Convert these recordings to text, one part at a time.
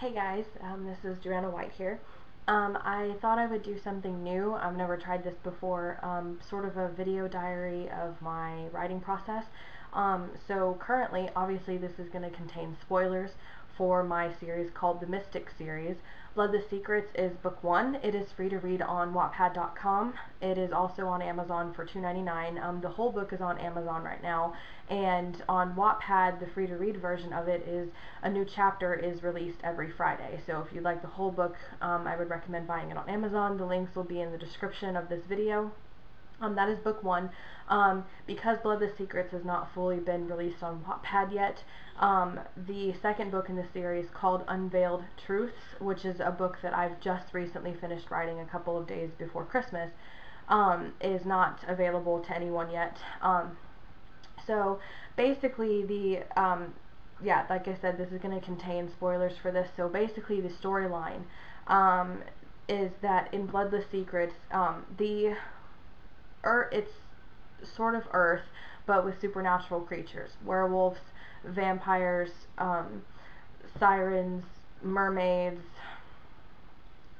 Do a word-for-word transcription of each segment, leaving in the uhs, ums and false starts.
Hey guys, um, this is Joanna White here. Um, I thought I would do something new. I've never tried this before, um, sort of a video diary of my writing process. Um, so currently, obviously this is going to contain spoilers for my series called the Mystic Series. Bloodless Secrets is book one. It is free to read on Wattpad dot com. It is also on Amazon for two ninety-nine. Um, the whole book is on Amazon right now, and on Wattpad, the free to read version of it is a new chapter is released every Friday. So if you'd like the whole book, um, I would recommend buying it on Amazon. The links will be in the description of this video. Um, that is book one. Um, because Bloodless Secrets has not fully been released on Wattpad yet, um, the second book in the series, called Unveiled Truths, which is a book that I've just recently finished writing a couple of days before Christmas, um, is not available to anyone yet. Um, so basically the, um, yeah, like I said, this is going to contain spoilers for this. So basically the storyline um, is that in Bloodless Secrets, um, the Earth, it's sort of Earth, but with supernatural creatures. Werewolves, vampires, um, sirens, mermaids,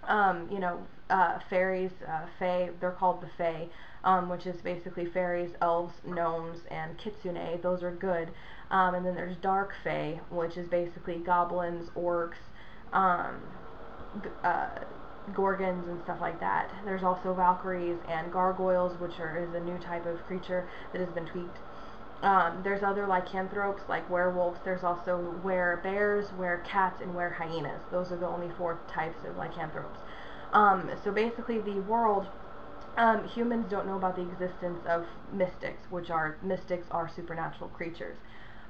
um, you know, uh, fairies, uh, fae, they're called the fae, um, which is basically fairies, elves, gnomes, and kitsune. Those are good. Um, and then there's dark fae, which is basically goblins, orcs, um, uh, gorgons and stuff like that. There's also Valkyries and gargoyles, which are is a new type of creature that has been tweaked. Um, there's other lycanthropes like werewolves. There's also were-bears, were-cats, and were-hyenas. Those are the only four types of lycanthropes. Um, so basically the world, um, humans don't know about the existence of mystics, which are, mystics are supernatural creatures.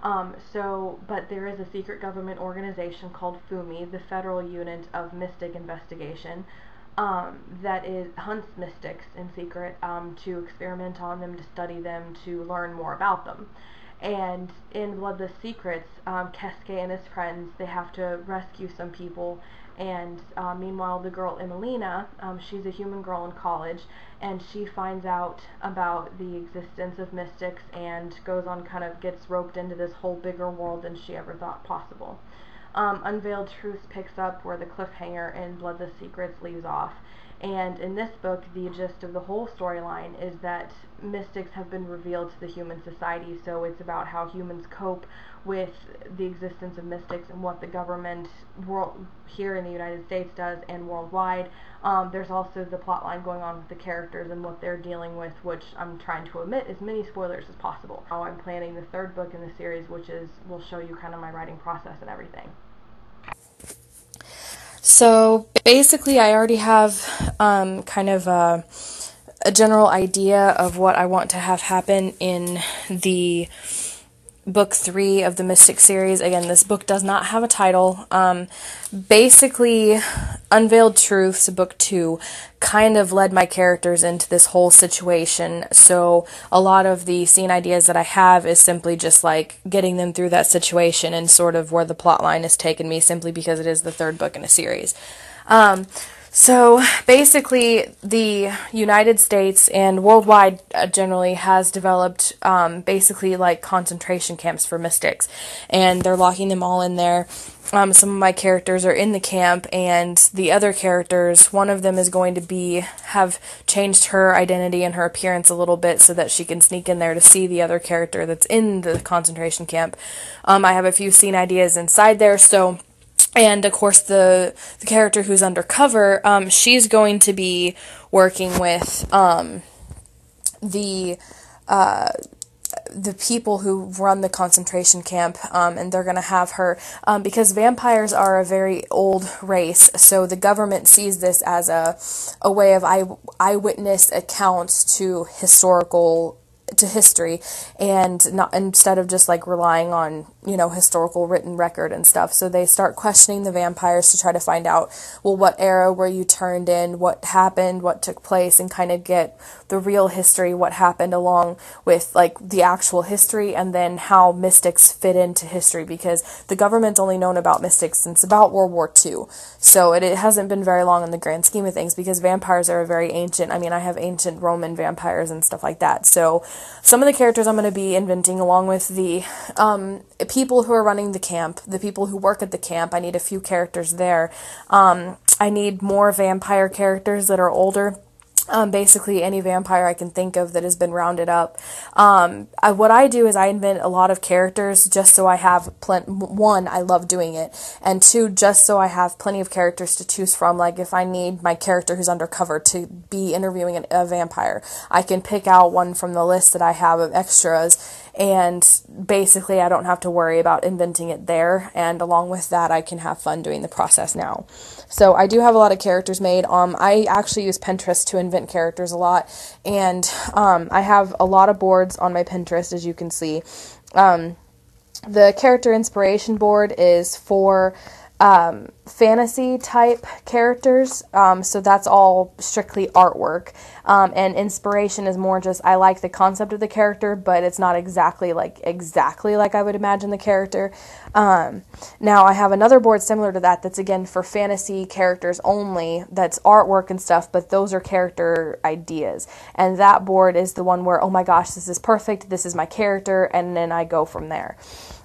Um, so, but there is a secret government organization called FUMI, the Federal Unit of Mystic Investigation, um, that is, hunts mystics in secret, um, to experiment on them, to study them, to learn more about them. And in Bloodless Secrets, um, Kesuke and his friends, they have to rescue some people, and uh, meanwhile the girl Emelina, um, she's a human girl in college, and she finds out about the existence of mystics and goes on, kind of gets roped into this whole bigger world than she ever thought possible. Um, Unveiled Truths picks up where the cliffhanger in Bloodless Secrets leaves off. And in this book, the gist of the whole storyline is that mystics have been revealed to the human society, so it's about how humans cope with the existence of mystics and what the government world here in the United States does and worldwide. Um, there's also the plotline going on with the characters and what they're dealing with, which I'm trying to omit as many spoilers as possible. Now I'm planning the third book in the series, which is, will show you kind of my writing process and everything. So basically I already have um, kind of a, a general idea of what I want to have happen in the book three of the Mystic series. Again, this book does not have a title. Um, basically, Unveiled Truths, book two, kind of led my characters into this whole situation. So a lot of the scene ideas that I have is simply just like getting them through that situation and sort of where the plot line has taken me, simply because it is the third book in a series. Um, So basically, the United States and worldwide uh, generally has developed um, basically like concentration camps for mystics, and they're locking them all in there. Um, some of my characters are in the camp, and the other characters, one of them is going to be, have changed her identity and her appearance a little bit so that she can sneak in there to see the other character that's in the concentration camp. Um, I have a few scene ideas inside there, so... And, of course, the, the character who's undercover, um, she's going to be working with um, the uh, the people who run the concentration camp, um, and they're going to have her, um, because vampires are a very old race, so the government sees this as a, a way of eye, eyewitness accounts to historical to history, and not instead of just like relying on, you know, historical written record and stuff. So they start questioning the vampires to try to find out, well, what era were you turned in, what happened, what took place, and kind of get the real history, what happened along with like the actual history, and then how mystics fit into history, because the government's only known about mystics since about World War Two. So it, it hasn't been very long in the grand scheme of things, because vampires are a very ancient, I mean, I have ancient Roman vampires and stuff like that. So some of the characters I'm going to be inventing, along with the um, people people who are running the camp, the people who work at the camp. I need a few characters there. Um, I need more vampire characters that are older. Um, basically any vampire I can think of that has been rounded up. Um, I, what I do is I invent a lot of characters just so I have plenty. One, I love doing it, and two, just so I have plenty of characters to choose from. Like if I need my character who's undercover to be interviewing an, a vampire, I can pick out one from the list that I have of extras, and basically I don't have to worry about inventing it there, and along with that I can have fun doing the process now. So I do have a lot of characters made. Um, I actually use Pinterest to invent characters a lot, and um, I have a lot of boards on my Pinterest, as you can see. Um, the character inspiration board is for um, fantasy type characters, um, so that's all strictly artwork, um, and inspiration is more just I like the concept of the character, but it's not exactly like exactly like I would imagine the character. Um, now I have another board similar to that that's again for fantasy characters only, that's artwork and stuff, but those are character ideas, and that board is the one where, oh my gosh, this is perfect, this is my character, and then I go from there.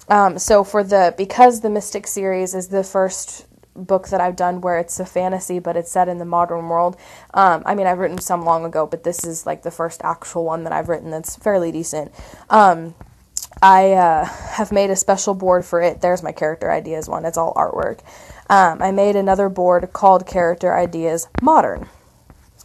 Um, so for the, because the Mystic series is the first book that I've done where it's a fantasy, but it's set in the modern world. Um, I mean, I've written some long ago, but this is like the first actual one that I've written that's fairly decent. Um, I, uh, have made a special board for it. There's my character ideas one. It's all artwork. Um, I made another board called Character Ideas Modern.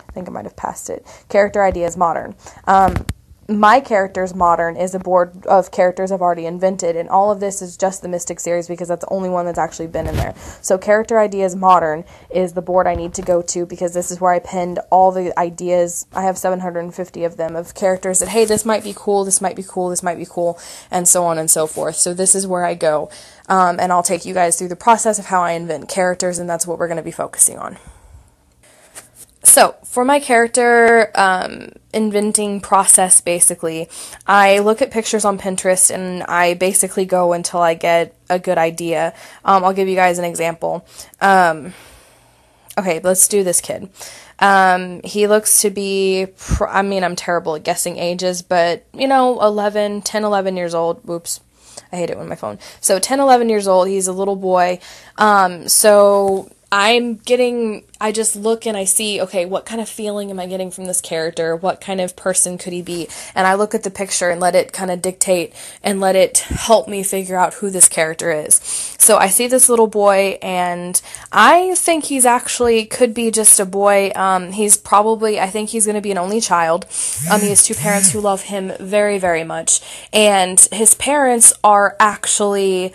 I think I might have passed it. Character Ideas Modern. Um, My Characters Modern is a board of characters I've already invented, and all of this is just the Mystic series because that's the only one that's actually been in there. So Character Ideas Modern is the board I need to go to, because this is where I pinned all the ideas. I have seven hundred fifty of them, of characters that, hey, this might be cool, this might be cool, this might be cool, and so on and so forth. So this is where I go, um, and I'll take you guys through the process of how I invent characters, and that's what we're going to be focusing on. So, for my character um, inventing process, basically, I look at pictures on Pinterest, and I basically go until I get a good idea. Um, I'll give you guys an example. Um, okay, let's do this kid. Um, he looks to be, pr I mean, I'm terrible at guessing ages, but, you know, eleven, ten, eleven years old. Whoops. I hate it when my phone. So, ten, eleven years old. He's a little boy. Um, so... I'm getting, I just look and I see, okay, what kind of feeling am I getting from this character? What kind of person could he be? And I look at the picture and let it kind of dictate and let it help me figure out who this character is. So I see this little boy, and I think he's actually could be just a boy. Um, he's probably, I think he's going to be an only child. Um, he has two parents who love him very, very much. And his parents are actually...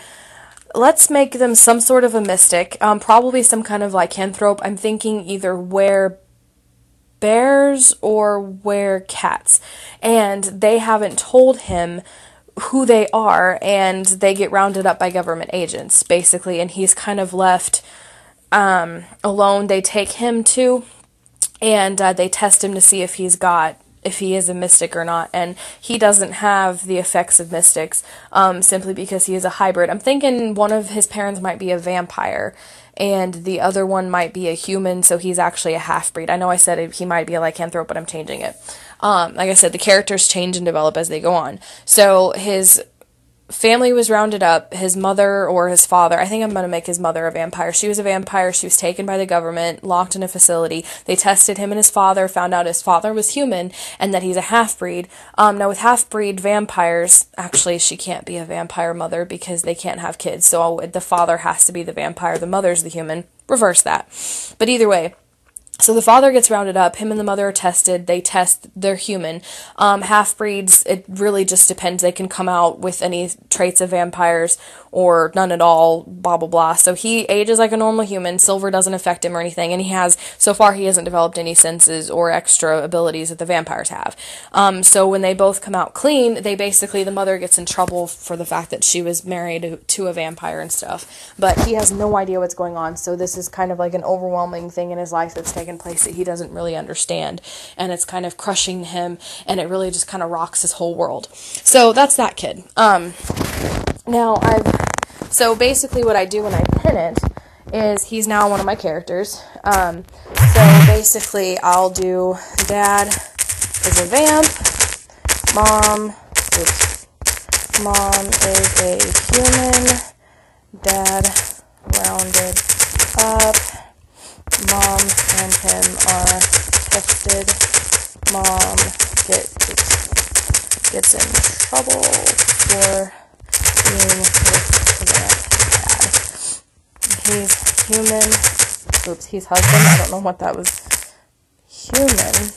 let's make them some sort of a mystic, um, probably some kind of lycanthrope. I'm thinking either were bears or were cats, and they haven't told him who they are, and they get rounded up by government agents, basically, and he's kind of left um, alone. They take him too, and uh, they test him to see if he's got if he is a mystic or not, and he doesn't have the effects of mystics, um, simply because he is a hybrid. I'm thinking one of his parents might be a vampire, and the other one might be a human, so he's actually a half-breed. I know I said he might be a lycanthrope, but I'm changing it. Um, like I said, the characters change and develop as they go on. So his family was rounded up, his mother or his father, I think I'm going to make his mother a vampire, she was a vampire, she was taken by the government, locked in a facility, they tested him and his father, found out his father was human, and that he's a half-breed. Um, now with half-breed vampires, actually she can't be a vampire mother because they can't have kids, so the father has to be the vampire, the mother's the human, reverse that, but either way. So the father gets rounded up, him and the mother are tested, they test, they're human. Um, half-breeds, it really just depends, they can come out with any traits of vampires or none at all, blah blah blah. So he ages like a normal human, silver doesn't affect him or anything, and he has, so far he hasn't developed any senses or extra abilities that the vampires have. Um, so when they both come out clean, they basically, the mother gets in trouble for the fact that she was married to a vampire and stuff, but he has no idea what's going on, so this is kind of like an overwhelming thing in his life that's taking place that he doesn't really understand, and it's kind of crushing him, and it really just kind of rocks his whole world. So that's that kid. Um, now I've, so basically what I do when I pin it is he's now one of my characters. Um, so basically I'll do dad is a vamp, mom, oops, Mom is a human. Dad rounded up. Mom and him are tested. Mom get, gets in trouble for being with dad. He's human. Oops, he's husband. I don't know what that was. Human.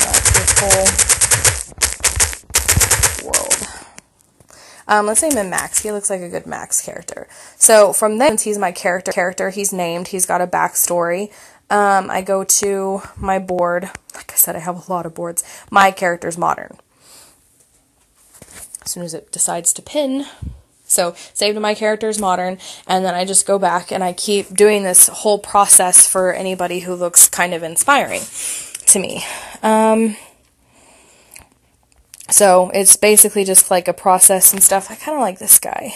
That's his whole world. Um, let's name him Max. He looks like a good Max character. So from there, since he's my character, character, he's named, he's got a backstory. Um, I go to my board. Like I said, I have a lot of boards. My character's modern. As soon as it decides to pin. So saved my character's modern. And then I just go back and I keep doing this whole process for anybody who looks kind of inspiring to me. Um... So it's basically just like a process and stuff. I kind of like this guy.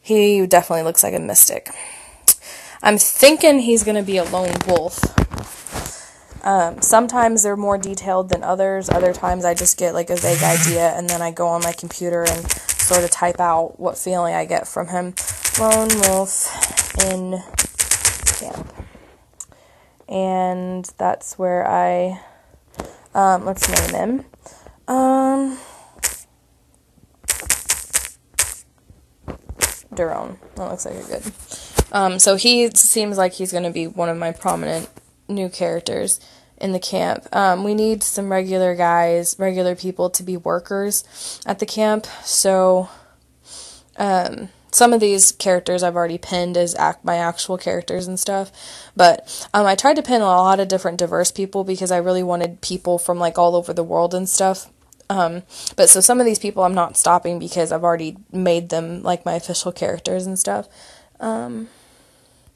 He definitely looks like a mystic. I'm thinking he's going to be a lone wolf. Um, sometimes they're more detailed than others. Other times I just get like a vague idea and then I go on my computer and sort of type out what feeling I get from him. Lone wolf in camp. And that's where I... Um, let's name him. Um, Duron. That looks like a good. Um, so he seems like he's going to be one of my prominent new characters in the camp. Um, we need some regular guys, regular people to be workers at the camp. So, um, some of these characters I've already pinned as act my actual characters and stuff, but um, I tried to pin a lot of different diverse people because I really wanted people from like all over the world and stuff. Um, but so some of these people I'm not stopping because I've already made them like my official characters and stuff. Um,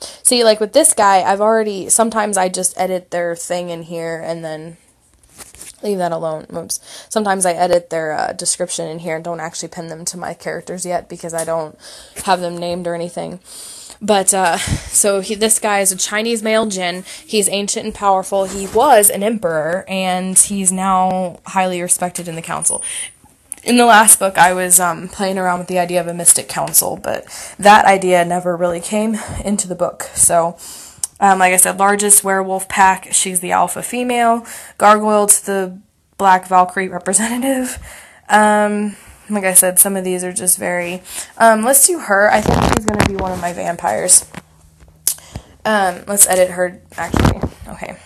see, like with this guy, I've already sometimes I just edit their thing in here and then leave that alone. Oops. Sometimes I edit their uh, description in here and don't actually pin them to my characters yet because I don't have them named or anything. But, uh, so he, this guy is a Chinese male djinn. He's ancient and powerful. He was an emperor, and he's now highly respected in the council. In the last book, I was um, playing around with the idea of a mystic council, but that idea never really came into the book, so... Um, like I said, largest werewolf pack, she's the alpha female. Gargoyle to the Black Valkyrie representative. Um, like I said, some of these are just very... Um, let's do her. I think she's going to be one of my vampires. Um, let's edit her, actually. Okay.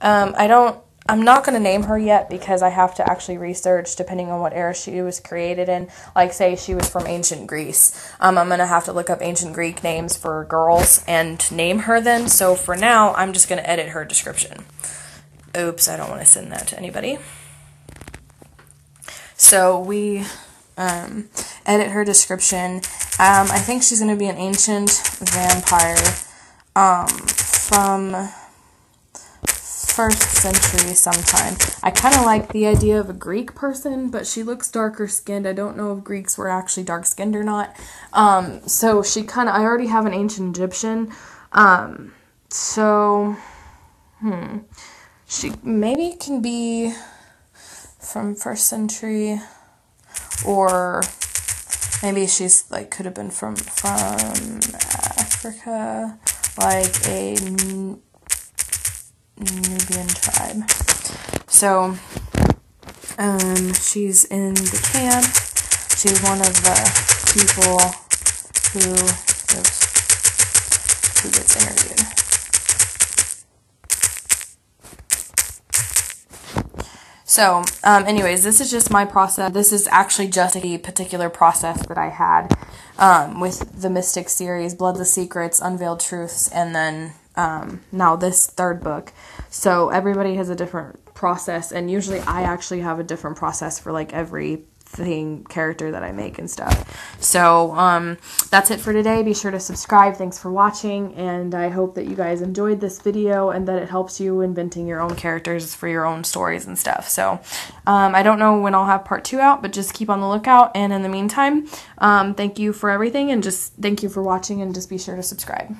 Um, I don't... I'm not going to name her yet because I have to actually research depending on what era she was created in. Like, say she was from ancient Greece. Um, I'm going to have to look up ancient Greek names for girls and name her then. So for now, I'm just going to edit her description. Oops, I don't want to send that to anybody. So we um, edit her description. Um, I think she's going to be an ancient vampire um, from... first century sometime. I kind of like the idea of a Greek person, but she looks darker skinned. I don't know if Greeks were actually dark skinned or not. Um, so she kind of, I already have an ancient Egyptian. Um, so, hmm. She maybe can be from first century, or maybe she's like, could have been from, from Africa, like a Nubian tribe. So, um, she's in the camp. She's one of the people who, oops, who gets interviewed. So, um, anyways, this is just my process. This is actually just a particular process that I had, um, with the Mystic series, Bloodless Secrets, Unveiled Truths, and then Um, now this third book. So everybody has a different process, and usually I actually have a different process for like every thing, character that I make and stuff. So um, that's it for today. Be sure to subscribe. Thanks for watching, and I hope that you guys enjoyed this video and that it helps you inventing your own characters for your own stories and stuff. So um, I don't know when I'll have part two out, but just keep on the lookout, and in the meantime, um, thank you for everything, and just thank you for watching, and just be sure to subscribe.